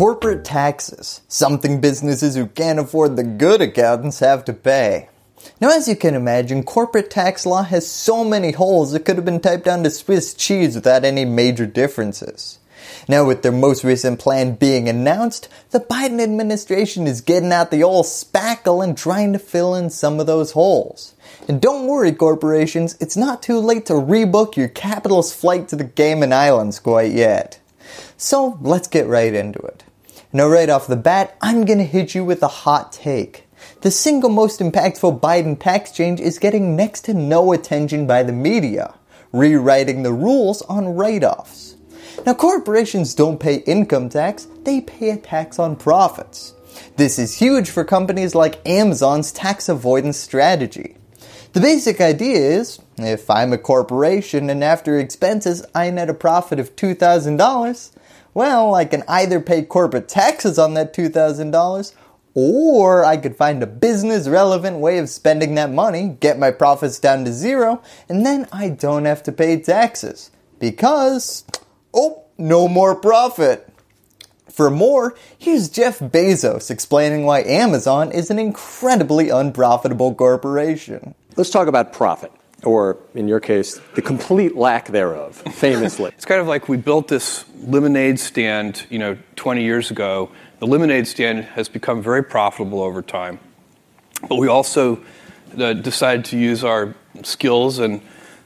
Corporate taxes, something businesses who can't afford the good accountants have to pay. Now, as you can imagine, corporate tax law has so many holes it could have been typed down to Swiss cheese without any major differences. Now, with their most recent plan being announced, the Biden administration is getting out the old spackle and trying to fill in some of those holes. And don't worry, corporations, it's not too late to rebook your capitalist flight to the Cayman Islands quite yet. So let's get right into it. Now right off the bat, I'm going to hit you with a hot take. The single most impactful Biden tax change is getting next to no attention by the media, rewriting the rules on write-offs. Now corporations don't pay income tax, they pay a tax on profits. This is huge for companies like Amazon's tax avoidance strategy. The basic idea is, if I'm a corporation and after expenses I net a profit of $2,000, well, I can either pay corporate taxes on that $2,000 or I could find a business relevant way of spending that money, get my profits down to zero, and then I don't have to pay taxes because, oh, no more profit. For more, here's Jeff Bezos explaining why Amazon is an incredibly unprofitable corporation. Let's talk about profit, or in your case, the complete lack thereof, famously. It's kind of like we built this lemonade stand, 20 years ago. The lemonade stand has become very profitable over time. But we also decided to use our skills and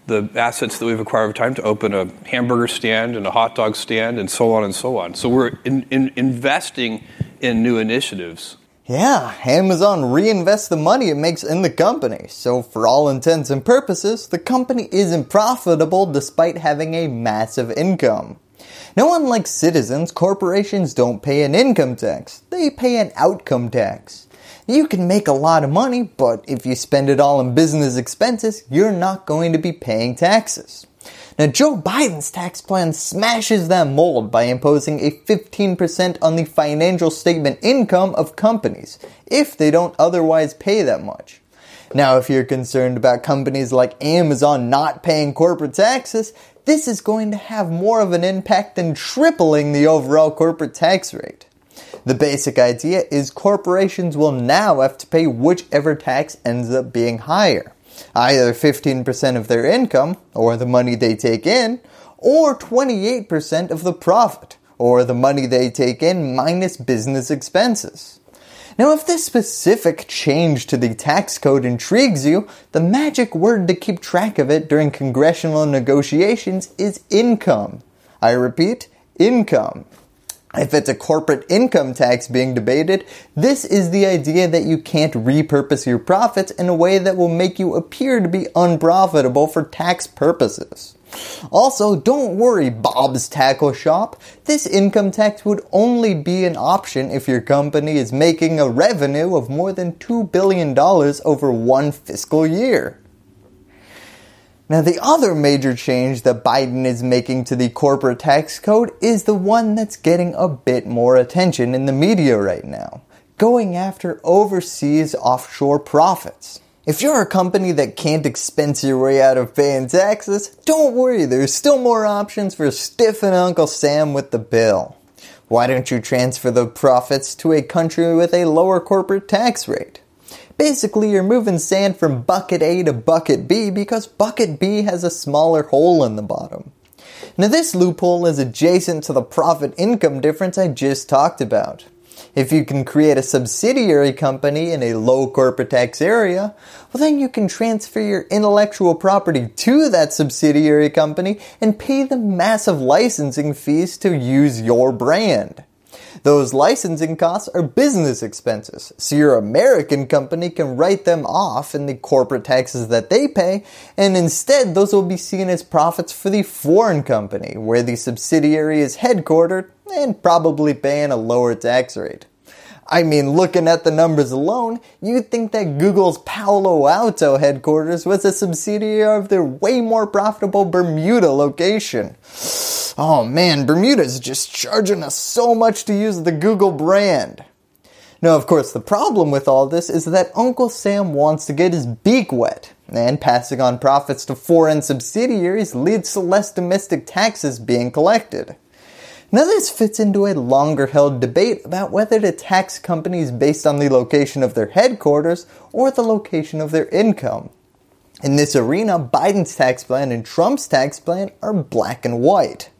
the assets that we've acquired over time to open a hamburger stand and a hot dog stand and so on and so on. So we're investing in new initiatives. Yeah, Amazon reinvests the money it makes in the company, so for all intents and purposes, the company isn't profitable despite having a massive income. Now unlike citizens, corporations don't pay an income tax, they pay an outcome tax. You can make a lot of money, but if you spend it all on business expenses, you're not going to be paying taxes. Now Joe Biden's tax plan smashes that mold by imposing a 15% on the financial statement income of companies, if they don't otherwise pay that much. Now if you're concerned about companies like Amazon not paying corporate taxes, this is going to have more of an impact than tripling the overall corporate tax rate. The basic idea is corporations will now have to pay whichever tax ends up being higher. Either 15% of their income, or the money they take in, or 28% of the profit, or the money they take in minus business expenses. Now if this specific change to the tax code intrigues you, the magic word to keep track of it during congressional negotiations is income. I repeat, income. If it's a corporate income tax being debated, this is the idea that you can't repurpose your profits in a way that will make you appear to be unprofitable for tax purposes. Also, don't worry, Bob's Tackle Shop. This income tax would only be an option if your company is making a revenue of more than $2 billion over one fiscal year. Now the other major change that Biden is making to the corporate tax code is the one that's getting a bit more attention in the media right now, going after overseas offshore profits. If you're a company that can't expense your way out of paying taxes, don't worry, there's still more options for stiffing Uncle Sam with the bill. Why don't you transfer the profits to a country with a lower corporate tax rate? Basically, you're moving sand from bucket A to bucket B because bucket B has a smaller hole in the bottom. Now this loophole is adjacent to the profit income difference I just talked about. If you can create a subsidiary company in a low corporate tax area, well then you can transfer your intellectual property to that subsidiary company and pay the massive licensing fees to use your brand. Those licensing costs are business expenses, so your American company can write them off in the corporate taxes that they pay, and instead those will be seen as profits for the foreign company, where the subsidiary is headquartered and probably paying a lower tax rate. I mean, looking at the numbers alone, you'd think that Google's Palo Alto headquarters was a subsidiary of their way more profitable Bermuda location. Oh man, Bermuda's just charging us so much to use the Google brand. Now of course the problem with all this is that Uncle Sam wants to get his beak wet, and passing on profits to foreign subsidiaries leads to less domestic taxes being collected. Now this fits into a longer held debate about whether to tax companies based on the location of their headquarters or the location of their income. In this arena, Biden's tax plan and Trump's tax plan are black and white.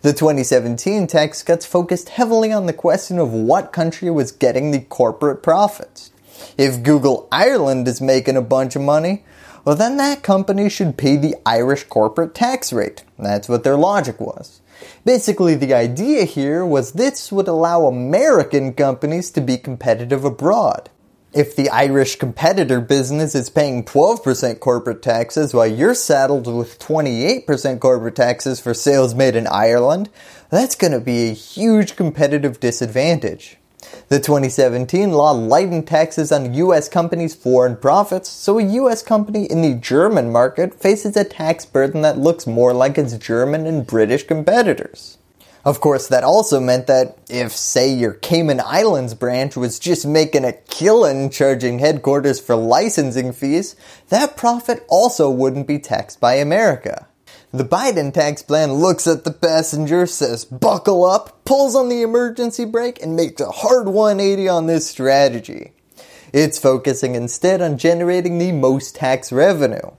The 2017 tax cuts focused heavily on the question of what country was getting the corporate profits. If Google Ireland is making a bunch of money, well then that company should pay the Irish corporate tax rate. That's what their logic was. Basically, the idea here was this would allow American companies to be competitive abroad. If the Irish competitor business is paying 12% corporate taxes while you're saddled with 28% corporate taxes for sales made in Ireland, that's going to be a huge competitive disadvantage. The 2017 law lightened taxes on US companies' foreign profits, so a US company in the German market faces a tax burden that looks more like its German and British competitors. Of course, that also meant that if, say, your Cayman Islands branch was just making a killing charging headquarters for licensing fees, that profit also wouldn't be taxed by America. The Biden tax plan looks at the passenger, says buckle up, pulls on the emergency brake, and makes a hard 180 on this strategy. It's focusing instead on generating the most tax revenue.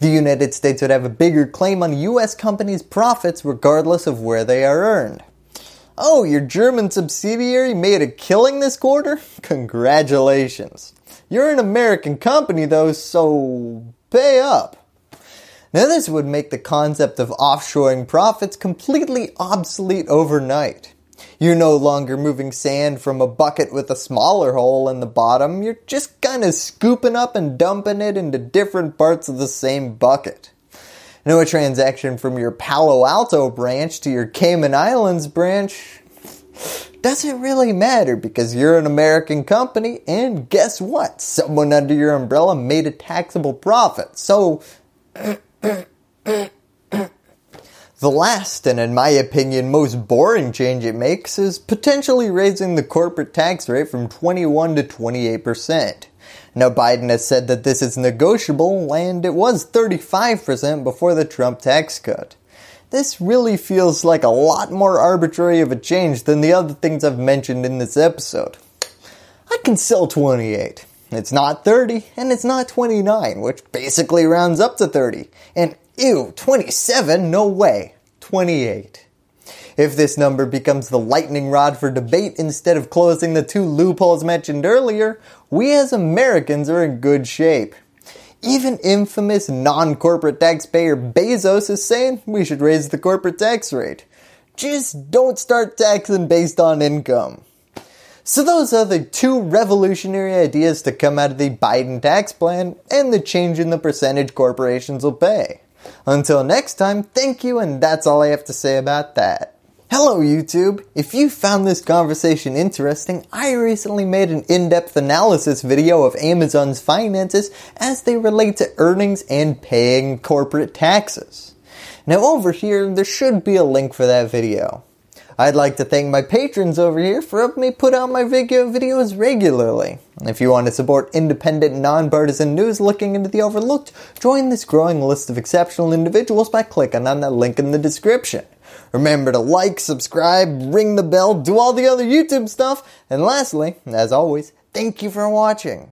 The United States would have a bigger claim on US companies' profits regardless of where they are earned. Oh, your German subsidiary made a killing this quarter? Congratulations. You're an American company though, so pay up. Now this would make the concept of offshoring profits completely obsolete overnight. You're no longer moving sand from a bucket with a smaller hole in the bottom, you're just kinda scooping up and dumping it into different parts of the same bucket. Now a transaction from your Palo Alto branch to your Cayman Islands branch doesn't really matter because you're an American company and guess what? Someone under your umbrella made a taxable profit, so the last, and in my opinion most boring change it makes, is potentially raising the corporate tax rate from 21 to 28%. Now Biden has said that this is negotiable, and it was 35% before the Trump tax cut. This really feels like a lot more arbitrary of a change than the other things I've mentioned in this episode. I can sell 28. It's not 30, and it's not 29, which basically rounds up to 30. And ew, 27? No way. 28. If this number becomes the lightning rod for debate instead of closing the two loopholes mentioned earlier, we as Americans are in good shape. Even infamous non-corporate taxpayer Bezos is saying we should raise the corporate tax rate. Just don't start taxing based on income. So those are the two revolutionary ideas to come out of the Biden tax plan and the change in the percentage corporations will pay. Until next time, thank you, and that's all I have to say about that. Hello YouTube! If you found this conversation interesting, I recently made an in-depth analysis video of Amazon's finances as they relate to earnings and paying corporate taxes. Now over here, there should be a link for that video. I'd like to thank my patrons over here for helping me put out my videos regularly. If you want to support independent, nonpartisan news looking into the overlooked, join this growing list of exceptional individuals by clicking on that link in the description. Remember to like, subscribe, ring the bell, do all the other YouTube stuff, and lastly, as always, thank you for watching.